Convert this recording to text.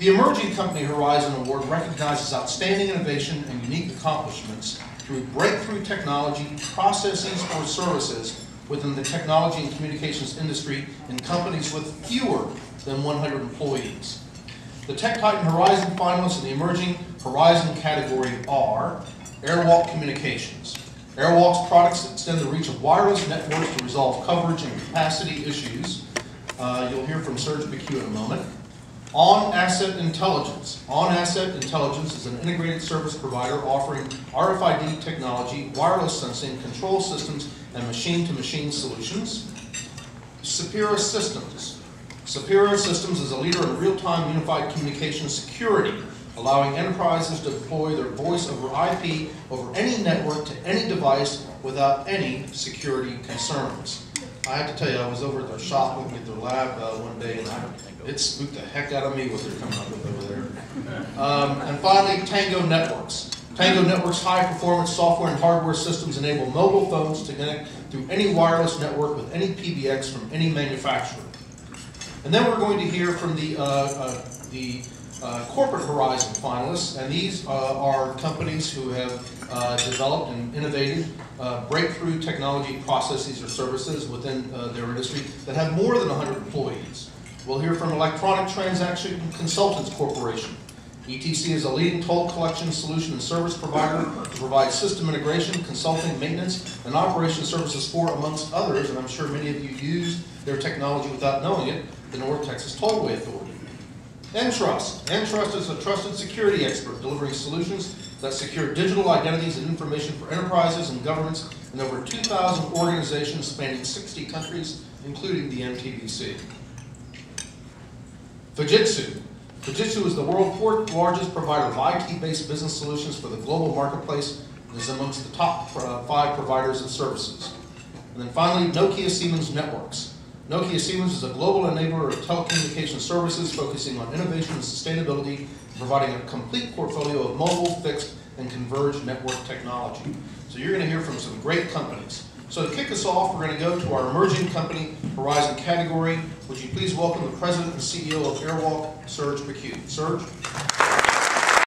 The Emerging Company Horizon Award recognizes outstanding innovation and unique accomplishments through breakthrough technology, processes, or services within the technology and communications industry in companies with fewer than 100 employees. The Tech Titan Horizon finalists in the Emerging Horizon category are Airwalk Communications. Airwalk's products extend the reach of wireless networks to resolve coverage and capacity issues. You'll hear from Serge Bikiu in a moment. OnAsset Intelligence. OnAsset Intelligence is an integrated service provider offering RFID technology, wireless sensing, control systems, and machine-to-machine solutions. Sipera Systems. Sipera Systems is a leader in real-time unified communication security, allowing enterprises to deploy their voice over IP over any network to any device without any security concerns. I have to tell you, I was over at their shop looking at their lab one day, and it spooked the heck out of me what they're coming up with over there. And finally, Tango Networks. Tango Networks' high-performance software and hardware systems enable mobile phones to connect through any wireless network with any PBX from any manufacturer. And then we're going to hear from the Corporate Horizon finalists, and these are companies who have developed and innovated breakthrough technology processes or services within their industry that have more than 100 employees. We'll hear from Electronic Transaction Consultants Corporation. ETC is a leading toll collection solution and service provider to provide system integration, consulting, maintenance, and operation services for, amongst others, and I'm sure many of you used their technology without knowing it, the North Texas Tollway Authority. Entrust. Entrust is a trusted security expert delivering solutions that secure digital identities and information for enterprises and governments in over 2,000 organizations spanning 60 countries, including the MTBC. Fujitsu. Fujitsu is the world's fourth largest provider of IT-based business solutions for the global marketplace and is amongst the top 5 providers of services. And then finally, Nokia Siemens Networks. Nokia Siemens is a global enabler of telecommunication services focusing on innovation and sustainability, providing a complete portfolio of mobile, fixed, and converged network technology. So you're going to hear from some great companies. So to kick us off, we're going to go to our Emerging Company Horizon category. Would you please welcome the President and CEO of Airwalk, Serge Bacute. Serge?